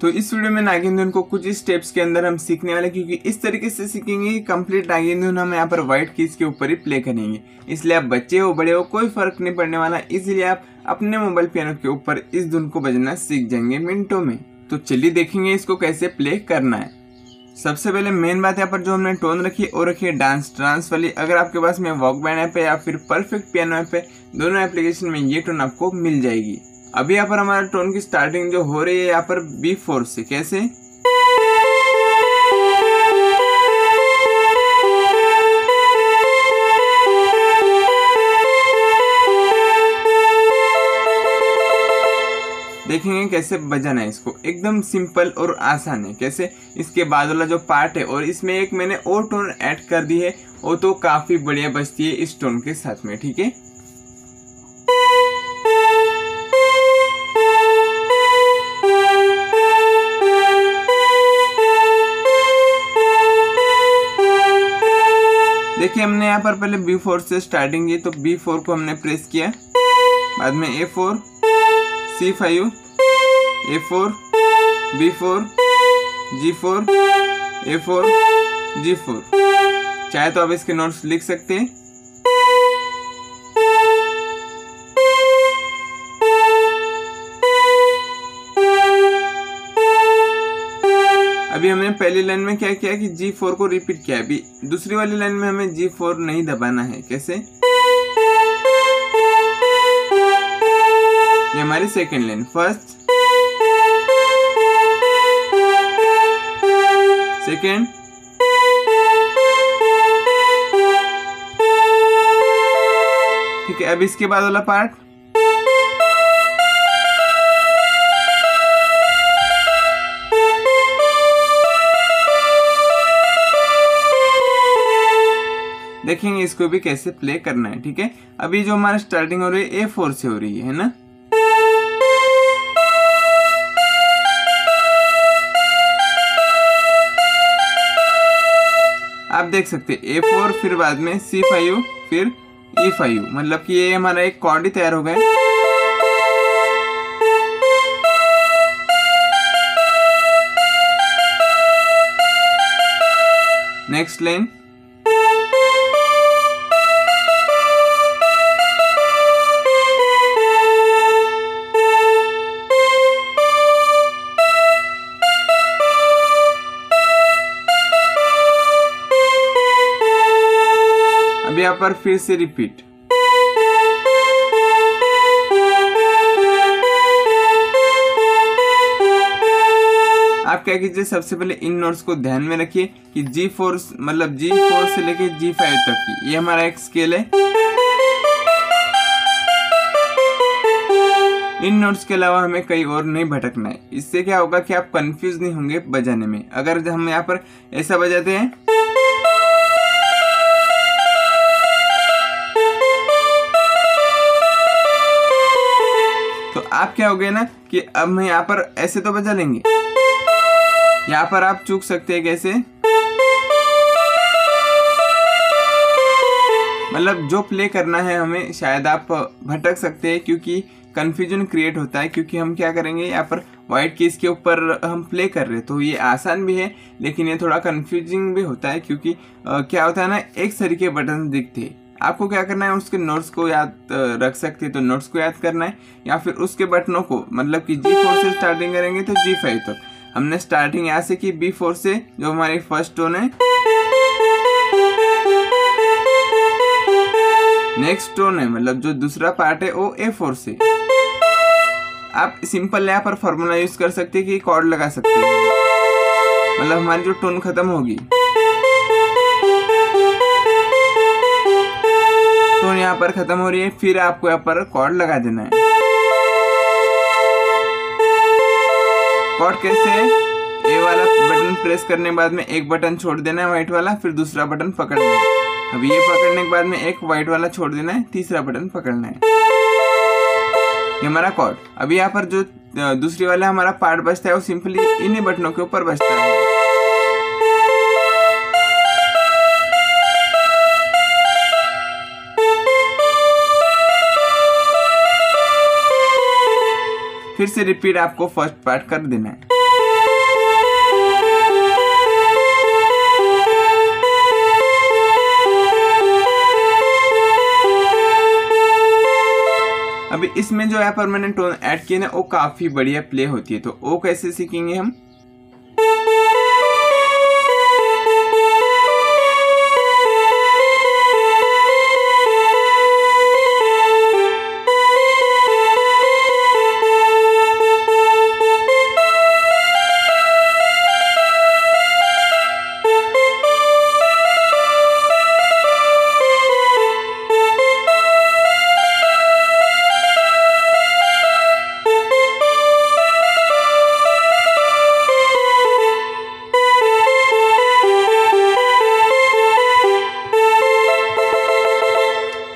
तो इस वीडियो में नागिन धुन को कुछ स्टेप्स के अंदर हम सीखने वाले, क्योंकि इस तरीके से सीखेंगे कि कंप्लीट नागिन धुन हम यहाँ पर व्हाइट कीज के ऊपर ही प्ले करेंगे। इसलिए आप बच्चे हो बड़े हो कोई फर्क नहीं पड़ने वाला, इसलिए आप अपने मोबाइल पियानो के ऊपर इस धुन को बजाना सीख जाएंगे मिनटों में। तो चलिए देखेंगे इसको कैसे प्ले करना है। सबसे पहले मेन बात यहाँ पर जो हमने टोन रखी और रखी है डांस ट्रांस वाली। अगर आपके पास में वॉकबैंड ऐप है या फिर परफेक्ट पियानो ऐप है, दोनों एप्लीकेशन में ये टोन आपको मिल जाएगी। अभी यहाँ पर हमारा टोन की स्टार्टिंग जो हो रही है यहाँ पर B4 से, कैसे देखेंगे कैसे बजाना है इसको, एकदम सिंपल और आसान है। कैसे इसके बाद वाला जो पार्ट है और इसमें एक मैंने और टोन ऐड कर दी है, वो तो काफ़ी बढ़िया बजती है इस टोन के साथ में, ठीक है। देखिए हमने यहाँ पर पहले B4 से स्टार्टिंग की, तो B4 को हमने प्रेस किया, बाद में A4 C5 A4 B4 G4 A4 G4। चाहे तो आप इसके नोट्स लिख सकते हैं। अभी हमने पहली लाइन में क्या किया कि G4 को रिपीट किया। अभी दूसरी वाली लाइन में हमें G4 नहीं दबाना है, कैसे, ये हमारी सेकेंड लाइन। फर्स्ट सेकेंड ठीक है। अब इसके बाद वाला पार्ट देखेंगे इसको भी कैसे प्ले करना है, ठीक है। अभी जो हमारा स्टार्टिंग हो रही है A4 से हो रही है ना, आप देख सकते हैं A4 फिर बाद में C5 फिर E5, मतलब कि ये हमारा एक कॉर्ड ही तैयार हो गया। नेक्स्ट लाइन यहाँ पर फिर से रिपीट। आप क्या कीजिए, सबसे पहले इन नोट्स को ध्यान में रखिए कि G4 मतलब G4 से लेके G5 तक की ये हमारा एक स्केल है। इन नोट्स के अलावा हमें कहीं और नहीं भटकना है। इससे क्या होगा कि आप कंफ्यूज नहीं होंगे बजाने में। अगर हम यहाँ पर ऐसा बजाते हैं तो आप क्या हो गए ना कि अब मैं यहाँ पर ऐसे तो बजा लेंगे, यहाँ पर आप चूक सकते हैं, कैसे, मतलब जो प्ले करना है हमें शायद आप भटक सकते हैं, क्योंकि कन्फ्यूजन क्रिएट होता है। क्योंकि हम क्या करेंगे यहाँ पर व्हाइट कीज के ऊपर हम प्ले कर रहे हैं, तो ये आसान भी है लेकिन ये थोड़ा कन्फ्यूजिंग भी होता है। क्योंकि क्या होता है ना, एक तरीके बटन दिखते हैं। आपको क्या करना है, उसके नोट्स को याद रख सकते हैं, तो नोट्स को याद करना है या फिर उसके बटनों को, मतलब कि G4 से स्टार्टिंग करेंगे तो G5 तक। हमने स्टार्टिंग यहाँ से की B4 से, जो हमारी फर्स्ट टोन है। नेक्स्ट टोन है मतलब जो दूसरा पार्ट है वो A4 से। आप सिंपल यहाँ पर फॉर्मूला यूज कर सकते हैं कि कॉर्ड लगा सकते हैं, मतलब हमारी जो टोन खत्म होगी यहाँ पर खत्म हो रही है, फिर आपको यहाँ पर कॉर्ड लगा देना है। कॉर्ड कैसे, ए वाला बटन प्रेस करने के बाद में एक बटन छोड़ देना है व्हाइट वाला, फिर दूसरा बटन पकड़ना है। अब ये पकड़ने के बाद में एक व्हाइट वाला छोड़ देना है, तीसरा बटन पकड़ना है, ये हमारा कॉर्ड। अभी यहाँ पर जो दूसरी वाला हमारा पार्ट बचता है वो सिंपली इन्हीं बटनों के ऊपर बचता है। फिर से रिपीट आपको फर्स्ट पार्ट कर देना है। अब इसमें जो है परमानेंट टोन ऐड किए ना वो काफ़ी बढ़िया प्ले होती है। तो वो कैसे सीखेंगे हम।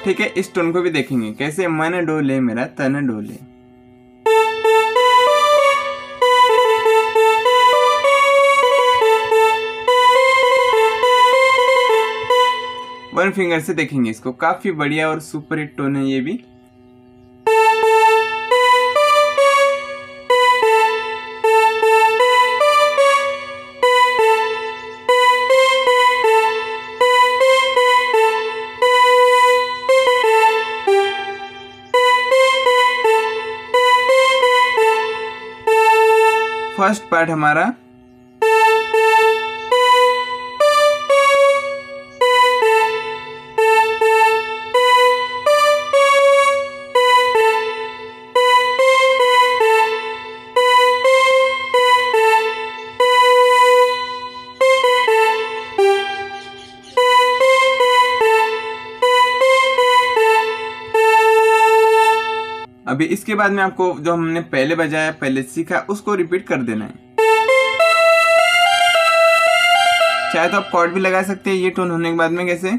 ठीक है, इस टोन को भी देखेंगे कैसे, मन डोले मेरा तन डोले। वन फिंगर से देखेंगे इसको, काफी बढ़िया और सुपर हिट टोन है ये भी। फर्स्ट पार्ट हमारा अभी। इसके बाद में आपको जो हमने पहले बजाया पहले सीखा उसको रिपीट कर देना है। चाहे तो आप कॉर्ड भी लगा सकते हैं ये टोन होने के बाद में। कैसे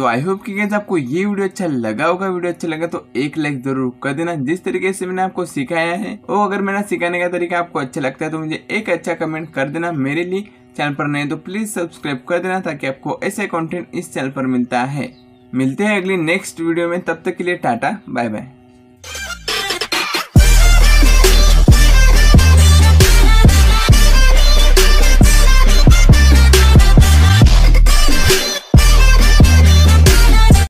तो आई होप कि गाइस आपको ये वीडियो अच्छा लगा होगा। वीडियो अच्छा लगा तो एक लाइक जरूर कर देना। जिस तरीके से मैंने आपको सिखाया है वो अगर मेरा सिखाने का तरीका आपको अच्छा लगता है तो मुझे एक अच्छा कमेंट कर देना मेरे लिए। चैनल पर नए तो प्लीज सब्सक्राइब कर देना ताकि आपको ऐसे कंटेंट इस चैनल पर मिलता है। मिलते हैं अगली नेक्स्ट वीडियो में, तब तक के लिए टाटा बाय बाय।